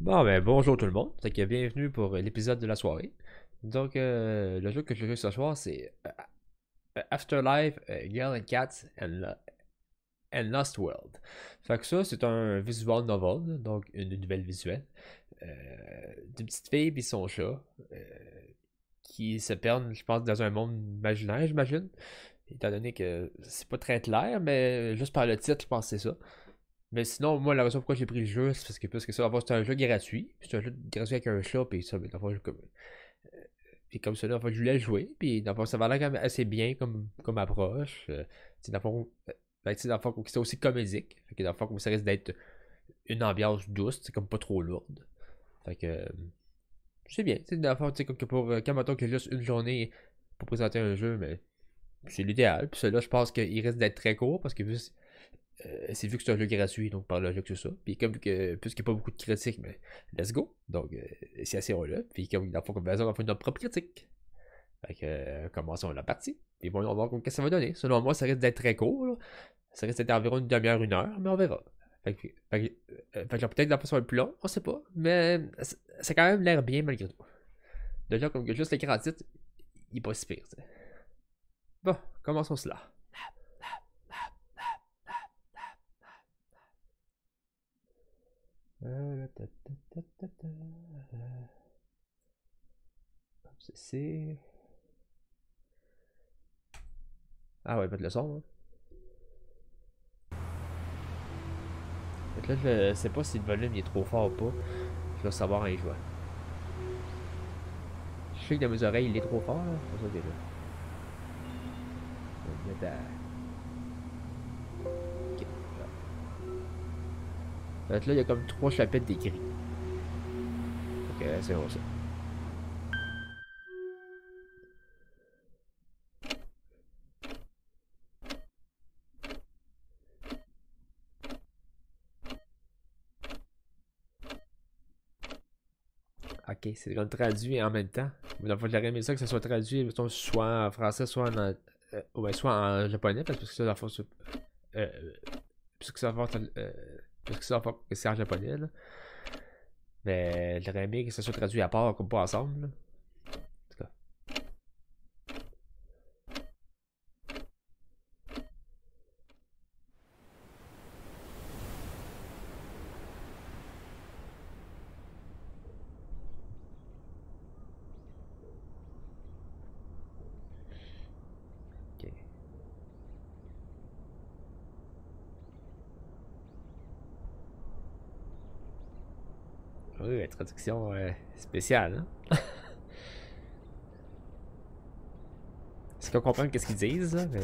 Bon ben bonjour tout le monde, c'est que bienvenue pour l'épisode de la soirée. Donc le jeu que je joue ce soir c'est Afterlife, Girl and Cats and Lost World. Fait que ça c'est un visual novel, donc une nouvelle visuelle d'une petite fille et son chat qui se perdent, je pense, dans un monde imaginaire, j'imagine. Étant donné que c'est pas très clair, mais juste par le titre je pense que c'est ça. Mais sinon, moi, la raison pourquoi j'ai pris le jeu, c'est parce que c'est un jeu gratuit. C'est un jeu gratuit avec un chat, puis ça, mais comme ça, je voulais jouer, puis dans le fond, ça valait quand même assez bien comme approche. C'est aussi comédique. Fait que dans le fond, ça risque d'être une ambiance douce, c'est comme pas trop lourde. Fait que c'est bien. C'est dans le fond, comme que pour quand mettons que juste une journée pour présenter un jeu, mais c'est l'idéal. Puis celui-là, je pense qu'il risque d'être très court parce que c'est vu que c'est un jeu gratuit, donc par logique c'est ça. Puis comme que, puisqu'il n'y a pas beaucoup de critiques, mais let's go. Donc c'est assez relou. Puis comme dans le fond, on va faire notre propre critique. Fait que commençons la partie. Puis bon, on va voir qu'est-ce que ça va donner. Selon moi, ça risque d'être très court. Là. Ça risque d'être environ une demi-heure, une heure, mais on verra. Fait que peut-être dans le fond ça va être plus long, on sait pas. Mais ça a quand même l'air bien malgré tout. Déjà comme que juste l'écran titre, il est pas si pire. T'sais. Bon, commençons cela. Comme ceci. Ah ouais, mettre le son. Hein. Là, je sais pas si le volume il est trop fort ou pas. Je dois savoir un joueur. Je sais que dans mes oreilles il est trop fort. Là. Ça, déjà. Je vais le mettre à... Là, il y a comme 3 chapitres d'écrit. Ok, c'est bon ça. Ok, c'est comme traduit en même temps. Mais fois, j'aurais aimé ça que ça soit traduit soit en français, soit en, soit en japonais, parce que ça, dans le fond, parce que ça, c'est en japonais, là. Mais j'aurais aimé que ça soit traduit à part, comme pas ensemble, là. En tout cas. Ok. Oui, traduction spéciale. Hein? Est-ce qu'on comprend qu'est-ce qu'ils disent, là, mais...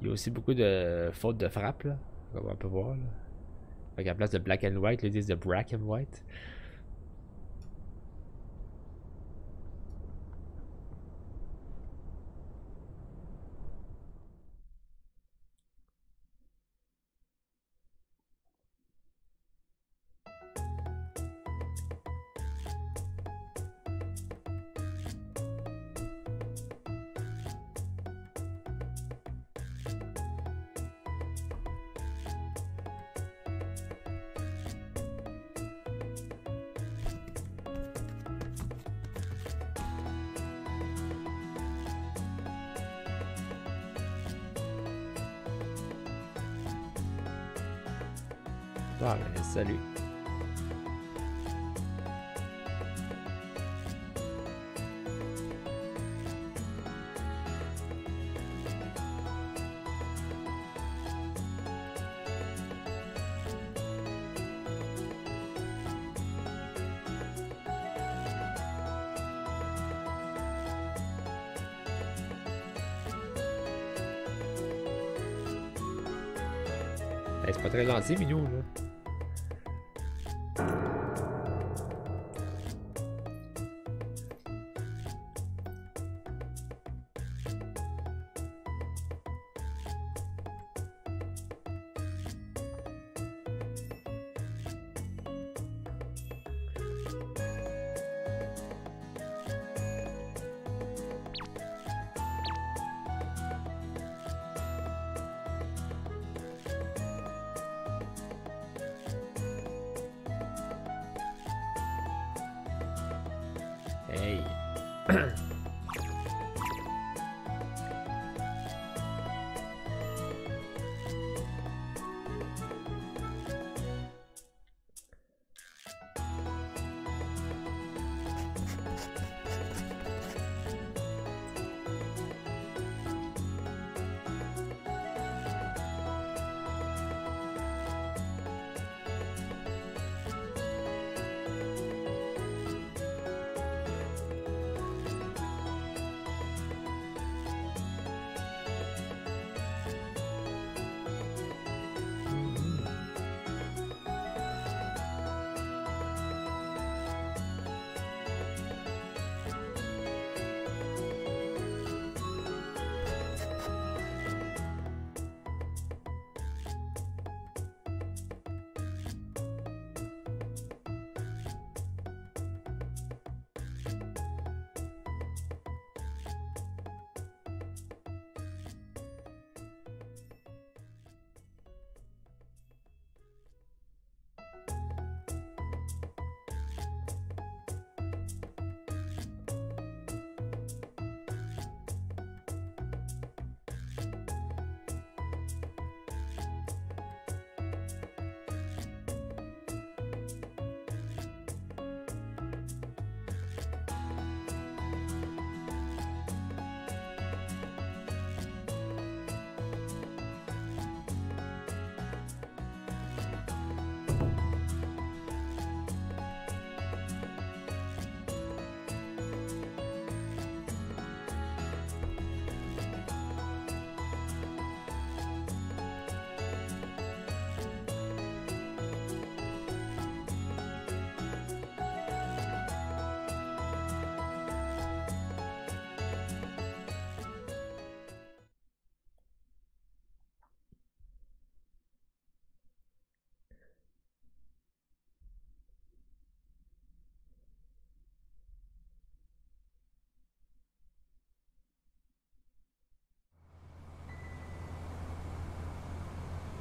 Il y a aussi beaucoup de fautes de frappe, là, comme on peut voir. Là. Fait qu'à la place de black and white, là, ils disent de brack and white. Ah, salut. Hey, c'est pas très lancé, Minou, là.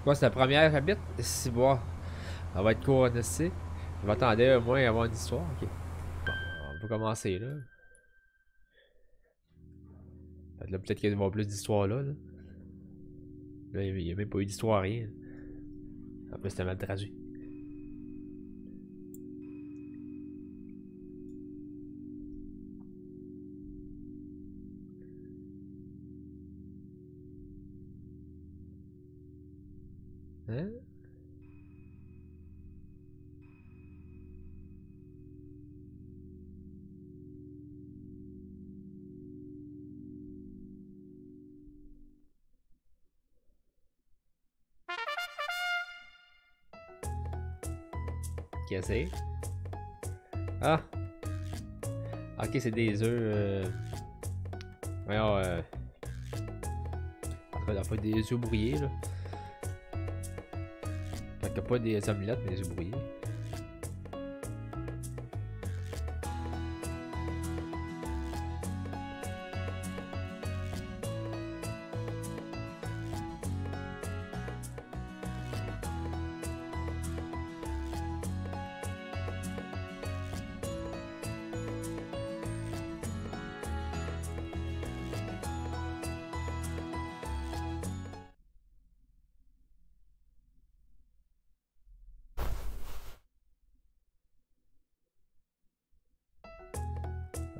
Moi, c'est la première habite, 6 mois. Elle va être court en SC. Je m'attendais au moins à avoir une histoire. Ok. Bon, on peut commencer là. Peut-être qu'il va y avoir plus d'histoires là, là. Là, il n'y a même pas eu d'histoire, rien. En plus, c'était mal traduit. Essayer. Ah! Ok, c'est des œufs. Voyons. Il n'y a pas des œufs brouillés là. Fait qu'il n'y a pas des omelettes, mais des œufs brouillés.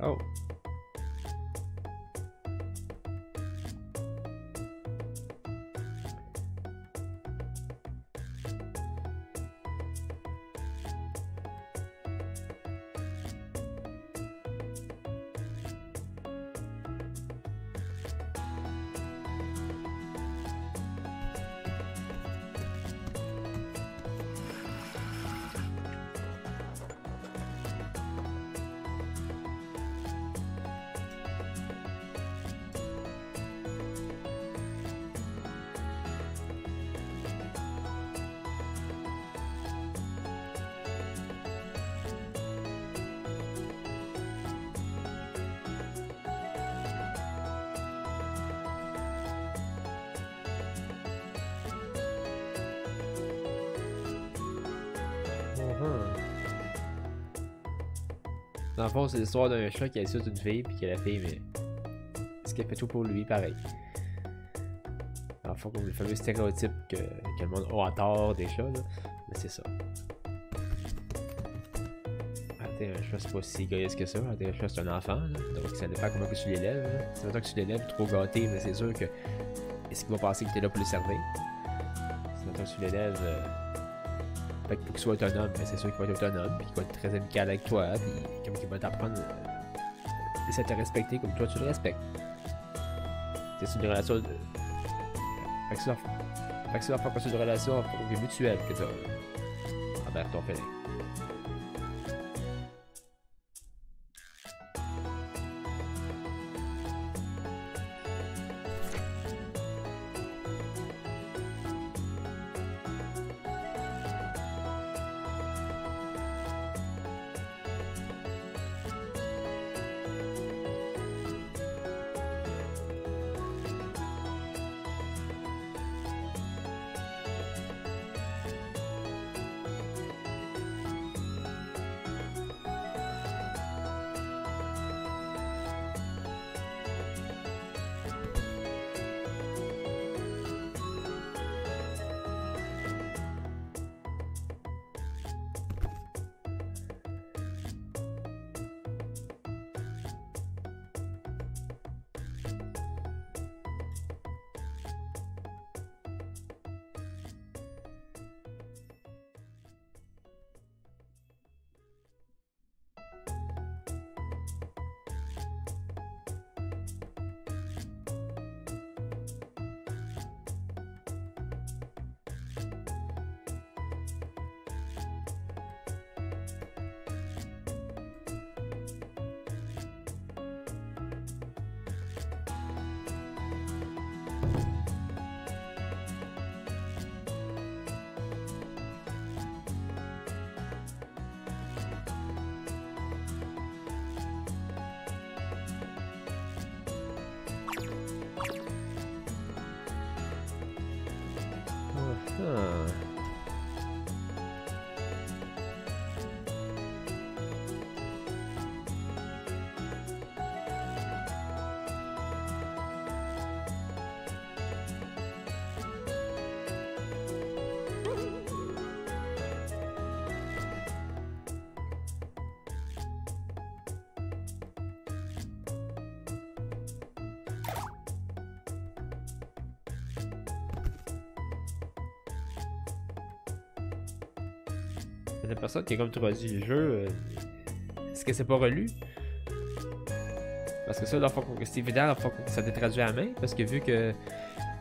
Oh. Dans le fond, c'est l'histoire d'un chat qui insulte une fille, puis que la fille, mais ce qu'elle fait tout pour lui, pareil. Enfin, comme le fameux stéréotype que le monde a à tort des chats, là. Mais c'est ça. Arrêter un chat, c'est pas si égoïste que ça. Arrêter un chat, c'est un enfant, là. Donc ça dépend comment que tu l'élèves. C'est vrai que tu l'élèves trop gâté, mais c'est sûr que. Est-ce qu'il va penser que t'es là pour le servir? Maintenant tu l'élèves, peut-être pour qu'il soit autonome, mais c'est sûr qu'il va être autonome, puis qu'il va être très amical avec toi, puis comme qu'il va t'apprendre, essaie de te respecter comme toi tu le respectes. C'est une relation de... Fait que ça leur fait passer une relation mutuelle que tu as envers ton félin. La personne qui a comme traduit le jeu, est-ce que c'est pas relu? Parce que ça, c'est évident que ça a été traduit à la main, parce que vu que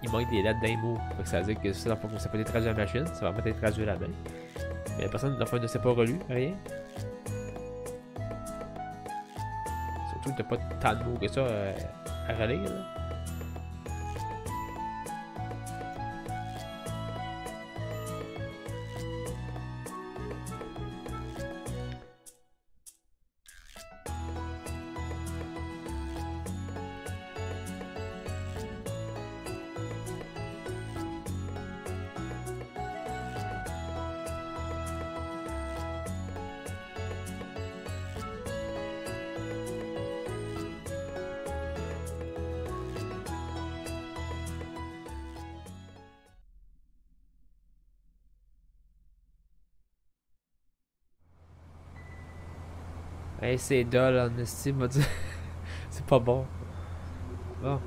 il manque des lettres d'un mot, ça veut dire que ça n'a pas été traduit à la machine, ça va pas être traduit à la main. Mais la personne ne s'est pas relu, rien. Surtout que t'as pas tant de mots que ça à relire. Là. Hey, c'est dole en estime, m'a dit. C'est pas bon. Bon.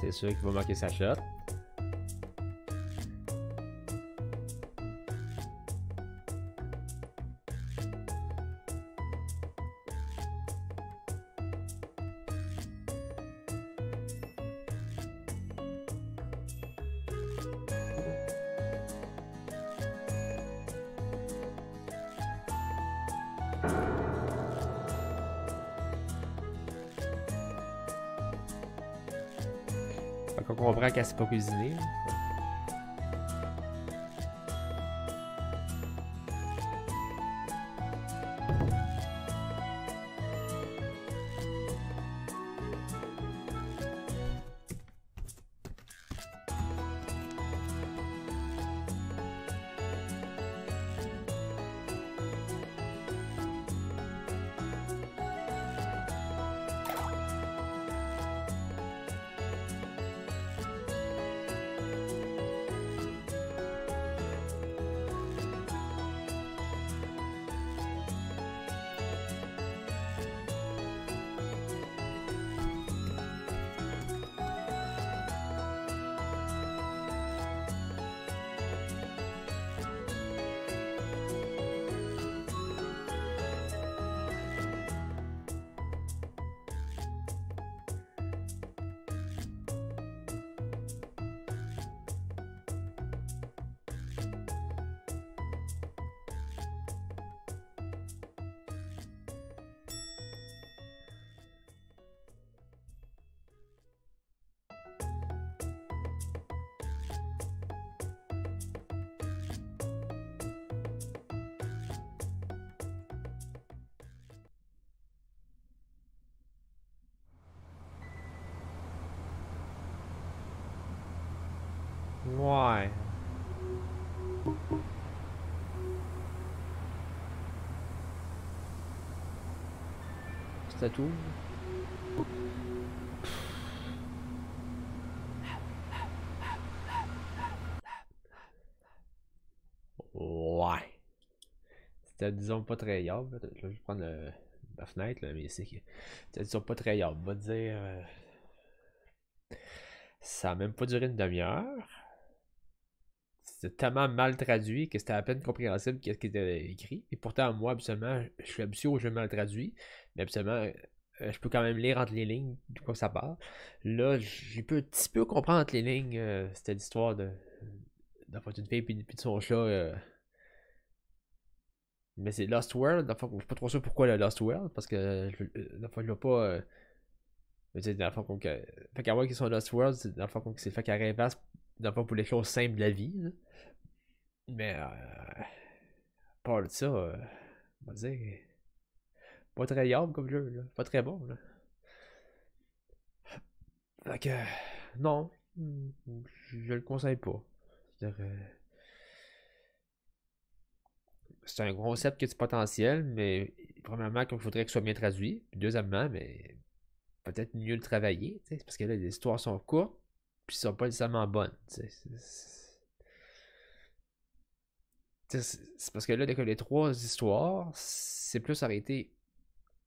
c'est sûr qu'il va marquer sa shot. On comprend qu'elle ne sait pas cuisiner. Why? C'est tout. Ouais. C'était disons pas très yable. Là, je vais prendre la fenêtre, là, mais c'est que c'était disons pas très yable. On va dire. Ça a même pas duré une demi-heure. C'était tellement mal traduit que c'était à peine compréhensible qu'est-ce qui était écrit. Et pourtant, moi, absolument, je suis habitué au jeu mal traduit, mais absolument, je peux quand même lire entre les lignes de quoi ça parle. Là, j'ai pu un petit peu comprendre entre les lignes. C'était l'histoire d'une fille et de son chat. Mais c'est Lost World. Dans le fond, je ne suis pas trop sûr pourquoi le Lost World, parce que la fois, je ne l'ai pas. Dans le fond, fait qu'à voir qu'ils sont Lost World, c'est dans le fond, c'est fait qu'à réinverse. Dans le fond, pour les choses simples de la vie. Là. Mais, par de ça, on va dire, pas très yable comme jeu, là. Pas très bon. Là. Fait que, non, je le conseille pas. C'est un concept qui a du potentiel, mais premièrement, il faudrait que ce soit bien traduit. Puis deuxièmement, mais peut-être mieux le travailler, parce que là, les histoires sont courtes. Puis sont pas nécessairement bonnes. C'est parce que là, les trois histoires, c'est plus arrêté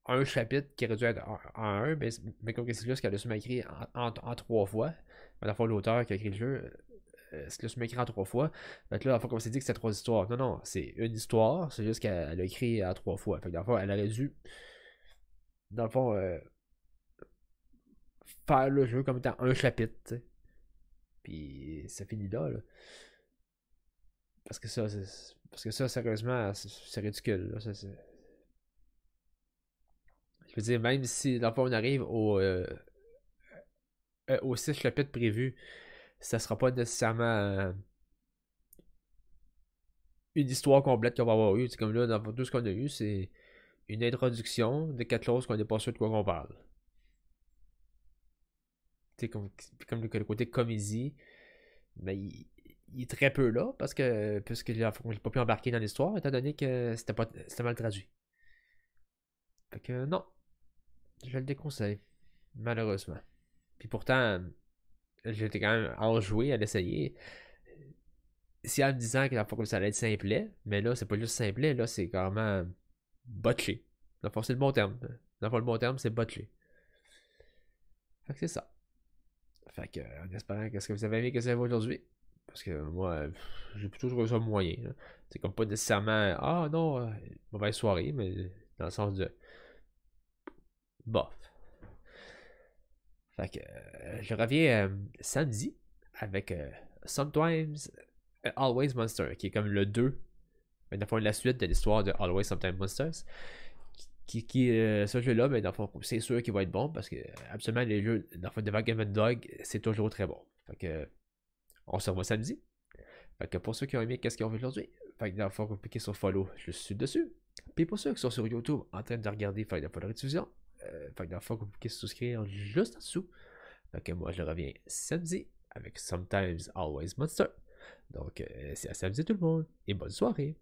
un chapitre qui aurait dû être en un, mais comme c'est ce qu'elle a seulement écrit en trois fois. À la fois l'auteur qui a écrit le jeu, ce qu'elle a seulement écrit en trois fois. Fait que là, à la fois, comme c'est dit que c'était trois histoires. Non, non, c'est une histoire, c'est juste qu'elle a écrit en trois fois. Fait que dans le fond, elle aurait dû. Dans le fond, faire le jeu comme étant un chapitre, t'sais. Puis ça finit là, là. Parce que ça, sérieusement, c'est ridicule. Là, ça, je veux dire, même si dans le fond on arrive aux 6 chapitres prévus, ça sera pas nécessairement une histoire complète qu'on va avoir eu. C'est comme là, dans tout ce qu'on a eu, c'est une introduction de quelque chose qu'on n'est pas sûr de quoi qu'on parle. Comme le côté comédie, mais il est très peu là parce que puisqu'il n'a pas pu embarquer dans l'histoire, étant donné que c'était mal traduit. Fait que non, je le déconseille, malheureusement. Puis pourtant, j'étais quand même enjoué à l'essayer. C'est en me disant que la fois que ça allait être simplet, mais là, c'est pas juste simplet, là, c'est carrément botché. Enfin, c'est le bon terme. Enfin, le bon terme, c'est botché. Fait que c'est ça. Fait que, en espérant que ce que vous avez aimé, que ça va aujourd'hui. Parce que moi, j'ai plutôt trouvé ça moyen. C'est comme pas nécessairement, ah non, mauvaise soirée, mais dans le sens de bof. Fait que, je reviens samedi avec Sometimes Always Monsters, qui est comme le 2, mais dans le fond, la suite de l'histoire de Always Sometimes Monsters. Ce jeu-là, mais dans le fond, c'est sûr qu'il va être bon parce que, absolument, les jeux dans le fond de Vagabond Dog, c'est toujours très bon. Fait que, on se revoit samedi. Fait que pour ceux qui ont aimé, qu'est-ce qu'ils ont vu aujourd'hui? Fait que dans le fond, vous cliquez sur follow, je suis dessus. Puis pour ceux qui sont sur YouTube en train de regarder, fait que dans le fond, la rediffusion, fait que dans le fond, vous cliquez sur souscrire juste en dessous. Fait que moi, je reviens samedi avec Sometimes Always Monster. Donc, c'est à samedi tout le monde et bonne soirée.